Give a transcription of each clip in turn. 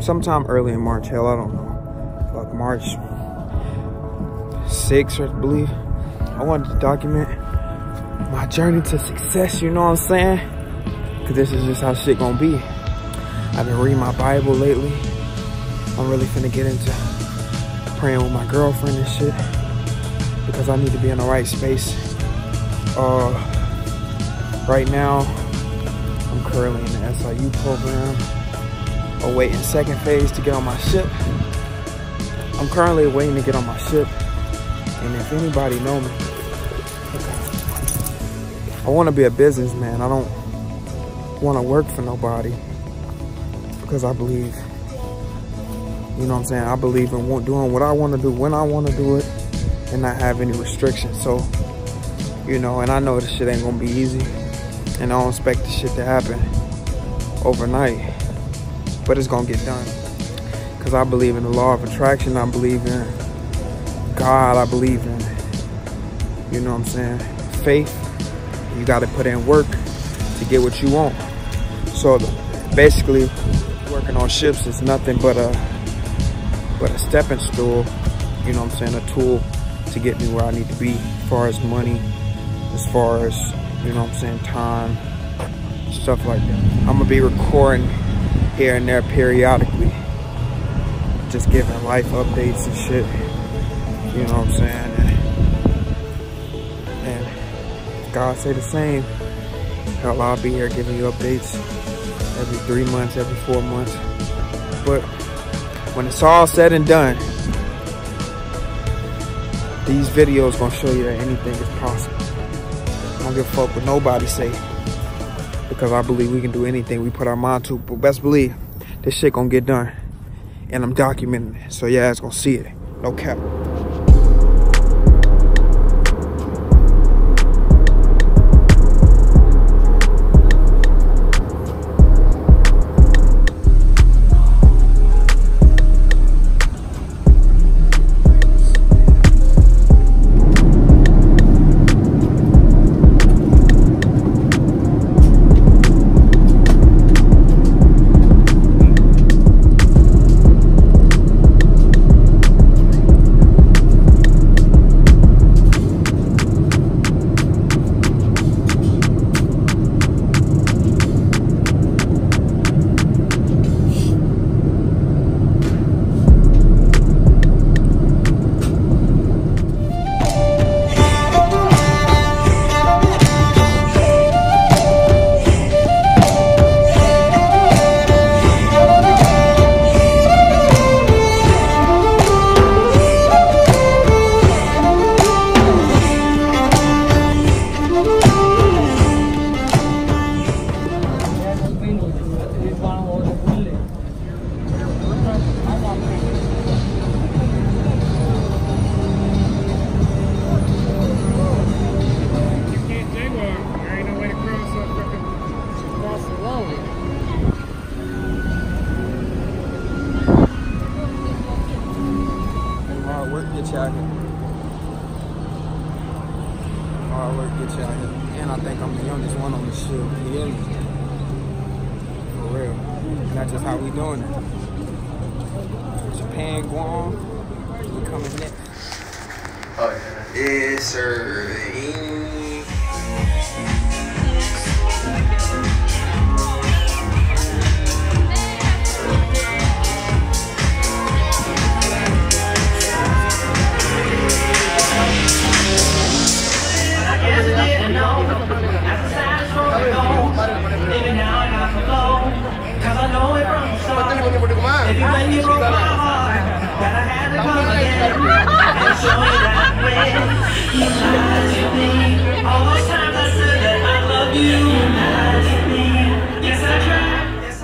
sometime early in March. Hell, I don't know, like March 6th, I believe. I wanted to document my journey to success, you know what I'm saying? Cause this is just how shit gonna be. I've been reading my Bible lately. I'm really finna get into praying with my girlfriend and shit, because I need to be in the right space. Right now, I'm currently in the S.I.U program, awaiting second phase to get on my ship. I'm currently waiting to get on my ship, and if anybody know me, I want to be a businessman. I don't want to work for nobody, because I believe, you know what I'm saying, I believe in doing what I want to do when I want to do it, and not have any restrictions. So, you know, and I know this shit ain't gonna be easy, and I don't expect this shit to happen overnight, but it's gonna get done, because I believe in the law of attraction. I believe in God. I believe in, you know what I'm saying, faith. You gotta put in work to get what you want. So basically, working on ships is nothing but a stepping stool, you know what I'm saying, a tool to get me where I need to be, as far as money, as far as, you know what I'm saying, time, stuff like that. I'm gonna be recording here and there periodically, just giving life updates and shit, you know what I'm saying, and God say the same. Hell, I'll be here giving you updates every 3 months, every 4 months, but when it's all said and done, these videos gonna show you that anything is possible. I don't give a fuck what nobody say, because I believe we can do anything we put our mind to. But best believe, this shit gonna get done, and I'm documenting it, so yeah, it's gonna see it. No cap. And I think I'm the youngest one on the ship. Yeah. For real. And that's just how we doing it. Japan, Guam, we coming next. Oh, yeah. Yes, sir. If you let me roll my heart, that I had to come again and show you that way. You lied to me. All those times I said that I love you. You lied to me. Yes, I tried. Yes,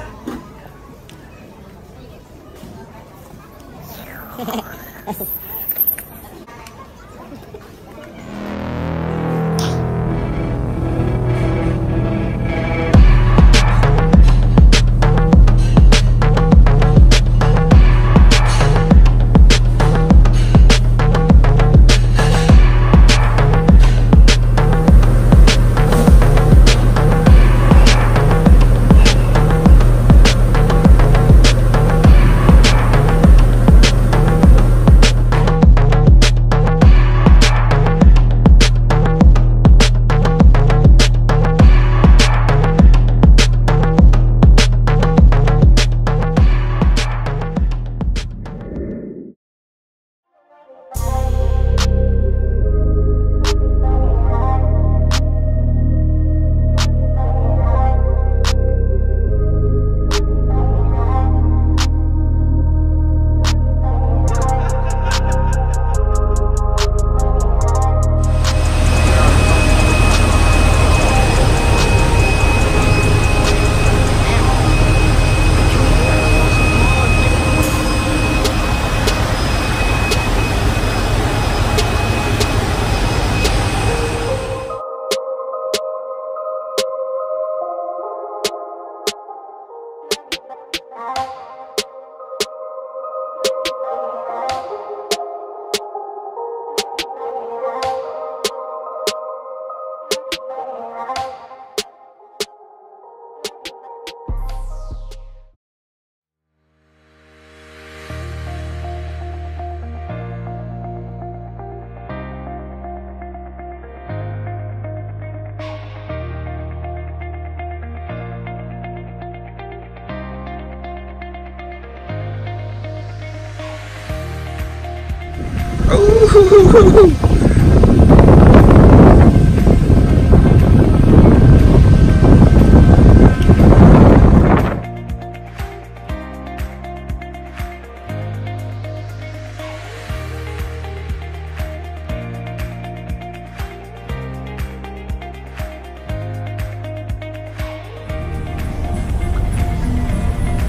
We're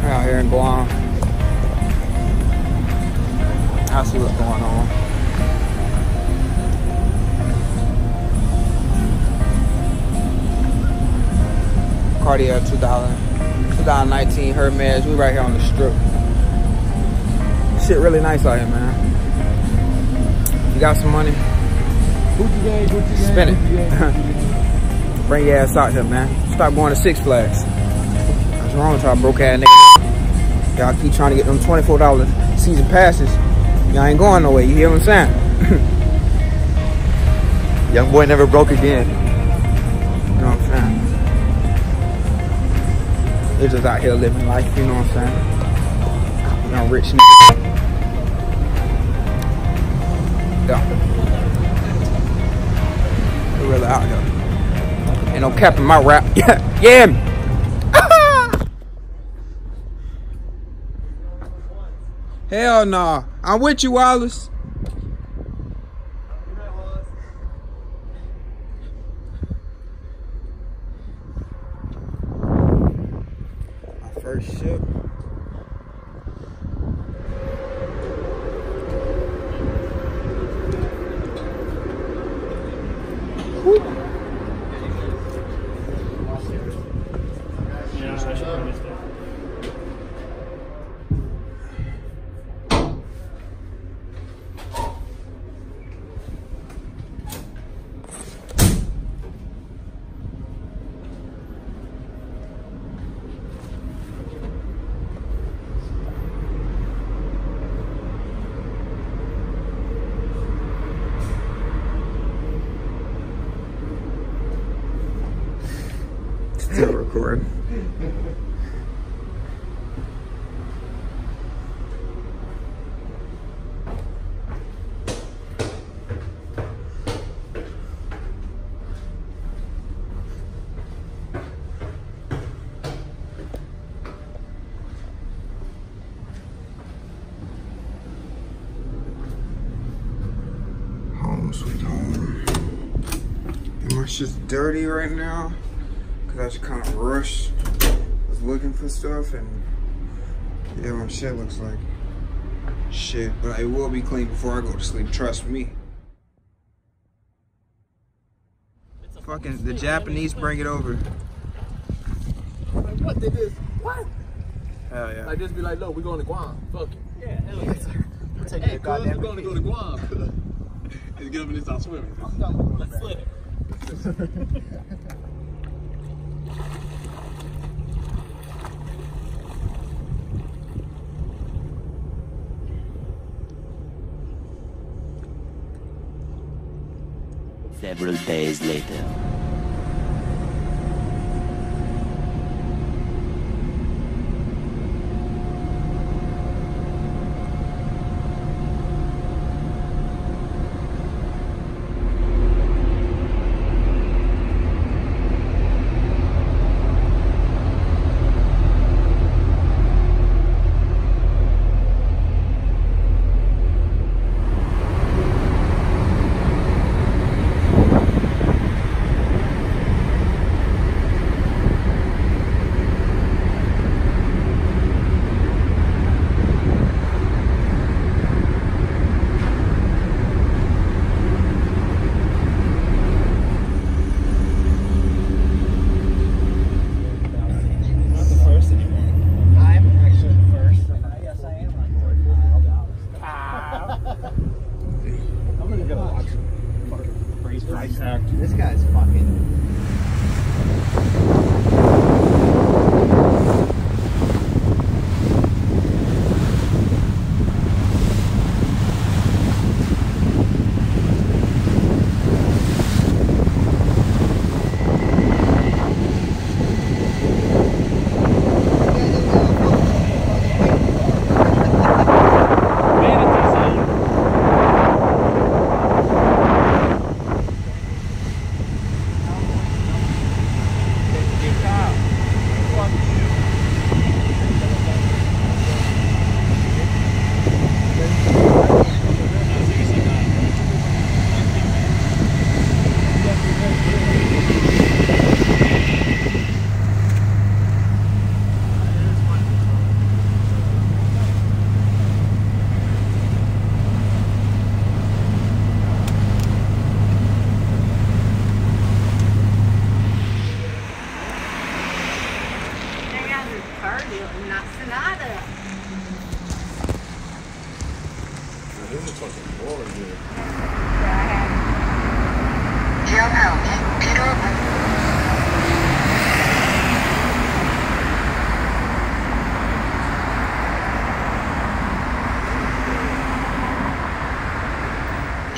out here in Guam. I see what's going on. Cartier $2019 Hermes. We right here on the strip. Shit really nice out here, man. You got some money? Spend it. Bring your ass out here, man. Stop going to Six Flags. What's wrong with y'all broke ass nigga? Y'all keep trying to get them $24 season passes. Y'all ain't going nowhere. You hear what I'm saying? Young boy never broke again. You know what I'm saying? They're just out here living life, you know what I'm saying? You know, rich niggas. Yeah. They're really out here. Ain't no cap in my rap. Yeah, yeah. Ah! Hell nah. I'm with you, Wallace. First ship. Whew. Still recording. Home sweet home. My shit's dirty right now. I just kind of rushed, was looking for stuff, and yeah, my shit looks like shit, but it will be clean before I go to sleep, trust me. Fucking the Japanese bring it over. Like, what did this? What? Hell yeah. Like, just be like, look, we're going to Guam. Fuck it. Yeah, hell yeah. We're taking hey, cuz, we're going to go to Guam. Let's get up and start swimming. Let's swim. Several days later. fucking boring here.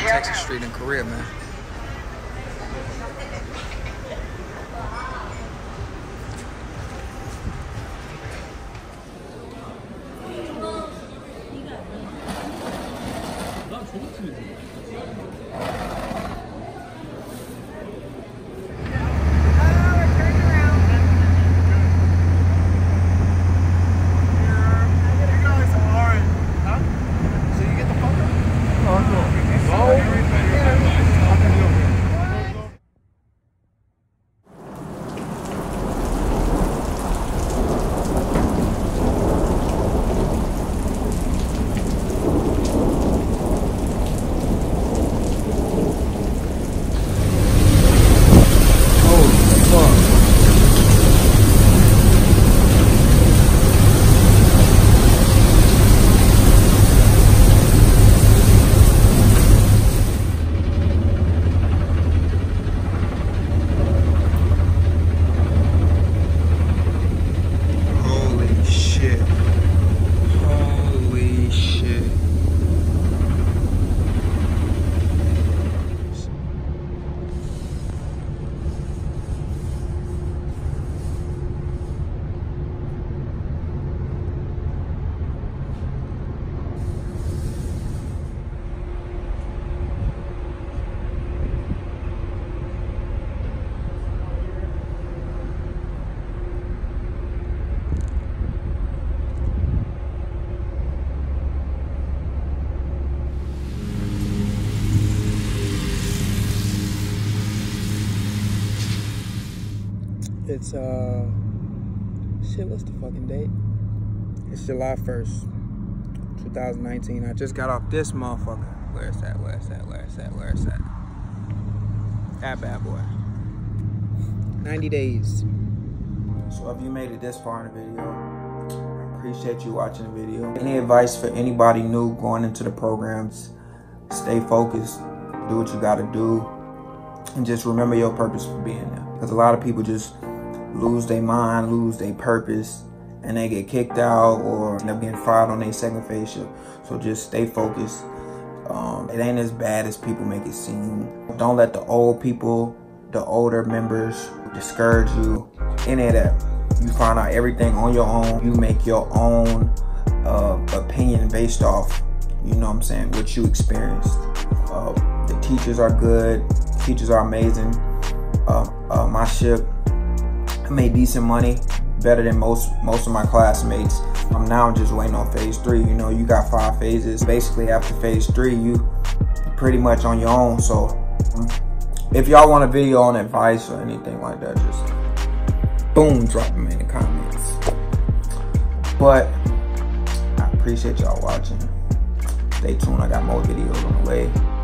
Texas Street in Korea, man. It's, shit, what's the fucking date? It's July 1st, 2019. I just got off this motherfucker. Where's that, where's that, where's that, where's that? That bad boy. 90 days. So if you made it this far in the video, I appreciate you watching the video. Any advice for anybody new going into the programs? Stay focused, do what you gotta do, and just remember your purpose for being there. Because a lot of people just lose their mind, lose their purpose, and they get kicked out or end up getting fired on their second fellowship. So just stay focused. It ain't as bad as people make it seem. Don't let the old people, the older members discourage you, any of that. You find out everything on your own. You make your own opinion based off, you know what I'm saying, what you experienced. The teachers are good, teachers are amazing. My ship, I made decent money, better than most of my classmates. I'm now just waiting on phase 3. You know, you got 5 phases. Basically, after phase 3, you pretty much on your own. So, if y'all want a video on advice or anything like that, just boom, drop them in the comments. But I appreciate y'all watching. Stay tuned. I got more videos on the way.